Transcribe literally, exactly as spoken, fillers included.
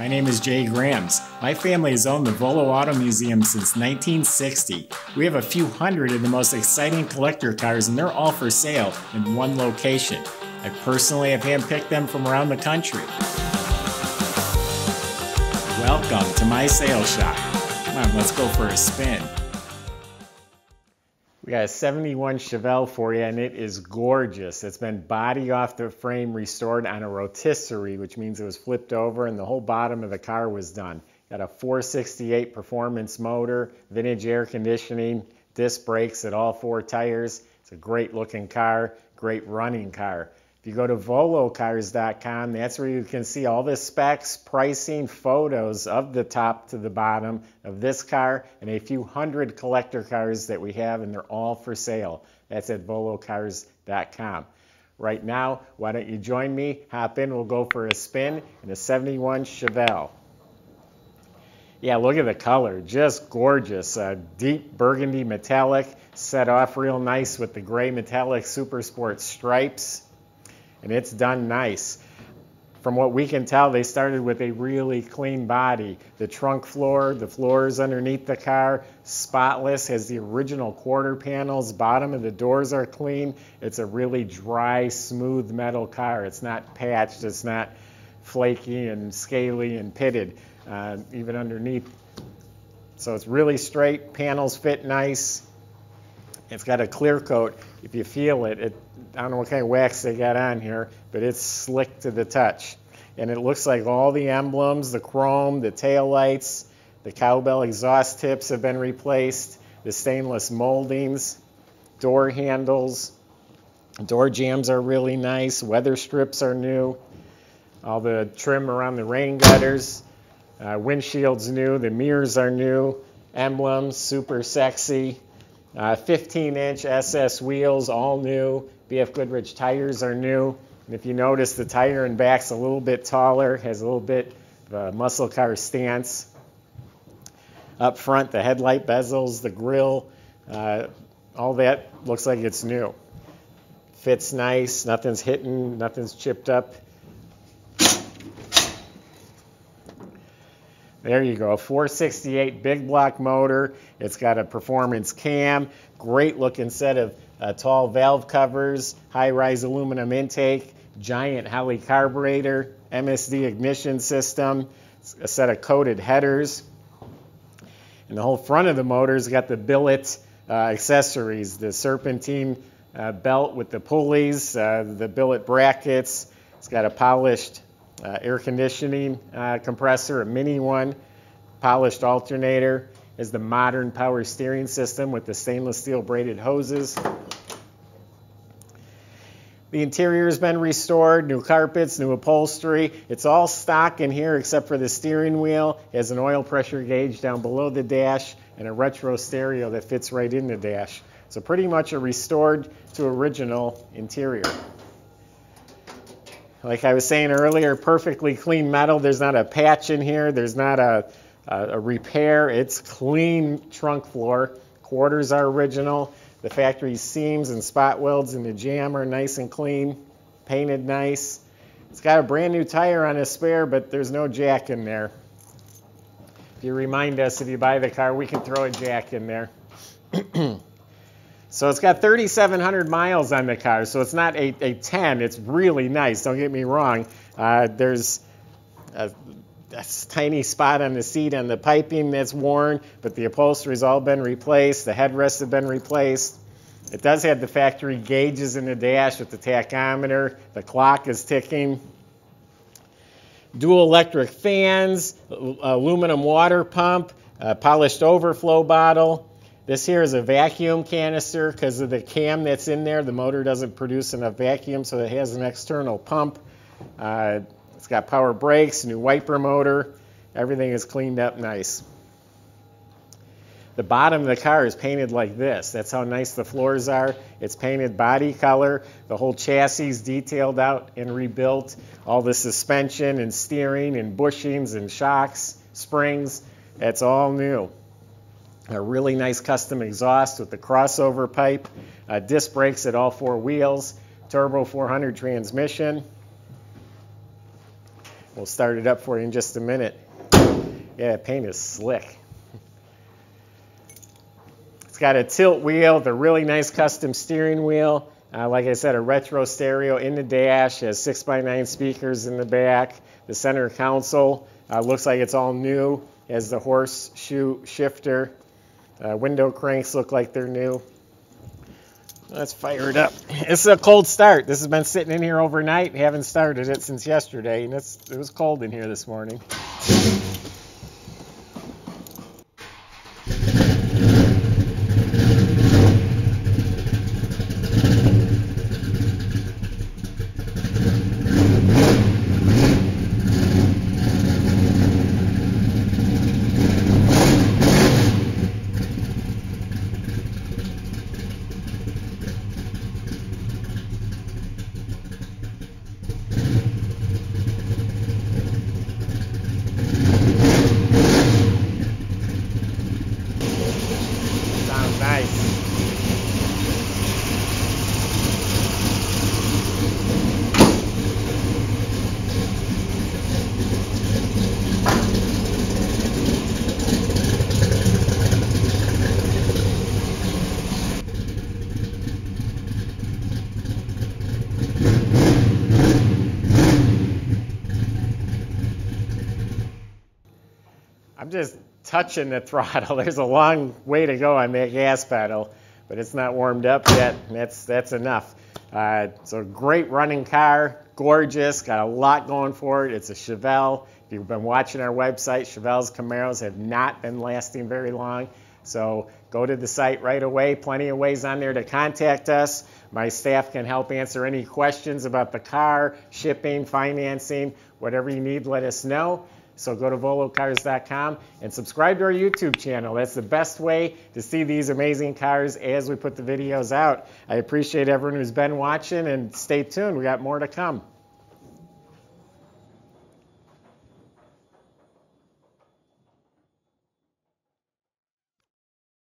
My name is Jay Grams. My family has owned the Volo Auto Museum since nineteen sixty. We have a few hundred of the most exciting collector cars, and they're all for sale in one location. I personally have handpicked them from around the country. Welcome to my sales shop. Come on, let's go for a spin. We got a seventy-one Chevelle for you, and it is gorgeous. It's been body off the frame restored on a rotisserie, which means it was flipped over and the whole bottom of the car was done. Got a four sixty-eight performance motor, vintage air conditioning, disc brakes at all four tires. It's a great looking car, great running car. If you go to Volocars dot com, that's where you can see all the specs, pricing, photos of the top to the bottom of this car and a few hundred collector cars that we have, and they're all for sale. That's at Volocars dot com. Right now, why don't you join me? Hop in, we'll go for a spin in a seventy-one Chevelle. Yeah, look at the color, just gorgeous. Uh, deep burgundy metallic, set off real nice with the gray metallic Supersport stripes. And it's done nice. From what we can tell, they started with a really clean body. The trunk floor, the floors underneath the car, spotless, has the original quarter panels, bottom of the doors are clean. It's a really dry, smooth metal car. It's not patched, it's not flaky and scaly and pitted, uh, even underneath. So it's really straight, panels fit nice. It's got a clear coat. If you feel it, it, I don't know what kind of wax they got on here, but it's slick to the touch. And it looks like all the emblems, the chrome, the taillights, the cowbell exhaust tips have been replaced, the stainless moldings, door handles, door jambs are really nice, weather strips are new, all the trim around the rain gutters, uh, windshield's new, the mirrors are new, emblems, super sexy. fifteen inch uh, S S wheels, all new. B F Goodrich tires are new. And if you notice, the tire and back's a little bit taller, has a little bit of a muscle car stance. Up front, the headlight bezels, the grill, uh, all that looks like it's new. Fits nice, nothing's hitting, nothing's chipped up. There you go, a four sixty-eight big block motor. It's got a performance cam, great looking set of uh, tall valve covers, high-rise aluminum intake, giant Holley carburetor, M S D ignition system, a set of coated headers. And the whole front of the motor's got the billet uh, accessories, the serpentine uh, belt with the pulleys, uh, the billet brackets. It's got a polished Uh, air conditioning uh, compressor, a mini one, polished alternator, is the modern power steering system with the stainless steel braided hoses. The interior has been restored, new carpets, new upholstery. It's all stock in here except for the steering wheel. It has an oil pressure gauge down below the dash and a retro stereo that fits right in the dash. So pretty much a restored to original interior. Like I was saying earlier, perfectly clean metal. There's not a patch in here. There's not a, a, a repair. It's clean trunk floor. Quarters are original. The factory seams and spot welds in the jam are nice and clean. Painted nice. It's got a brand new tire on a spare, but there's no jack in there. If you remind us, if you buy the car, we can throw a jack in there. So it's got thirty-seven hundred miles on the car, so it's not a, a ten. It's really nice, don't get me wrong. Uh, there's a, a tiny spot on the seat on the piping that's worn, but the upholstery's all been replaced. The headrests have been replaced. It does have the factory gauges in the dash with the tachometer. The clock is ticking. Dual electric fans, aluminum water pump, a polished overflow bottle. This here is a vacuum canister because of the cam that's in there. The motor doesn't produce enough vacuum, so it has an external pump. Uh, it's got power brakes, new wiper motor. Everything is cleaned up nice. The bottom of the car is painted like this. That's how nice the floors are. It's painted body color. The whole chassis is detailed out and rebuilt. All the suspension and steering and bushings and shocks, springs, that's all new. A really nice custom exhaust with the crossover pipe, uh, disc brakes at all four wheels, turbo four hundred transmission. We'll start it up for you in just a minute. Yeah, paint is slick. It's got a tilt wheel, the really nice custom steering wheel. Uh, like I said, a retro stereo in the dash, has six by nine speakers in the back. The center console uh, looks like it's all new, has the horseshoe shifter. Uh, window cranks look like they're new. Let's fire it up. It's a cold start. This has been sitting in here overnight. Haven't started it since yesterday, and it's, it was cold in here this morning. Just touching the throttle. There's a long way to go on that gas pedal, but it's not warmed up yet, and that's that's enough. Uh, so great running car, gorgeous, got a lot going for it. It's a Chevelle. If you've been watching our website, Chevelles, Camaros have not been lasting very long, so go to the site right away. Plenty of ways on there to contact us. My staff can help answer any questions about the car, shipping, financing, whatever you need, let us know. So go to Volocars dot com and subscribe to our YouTube channel. That's the best way to see these amazing cars as we put the videos out. I appreciate everyone who's been watching, and stay tuned. We got more to come.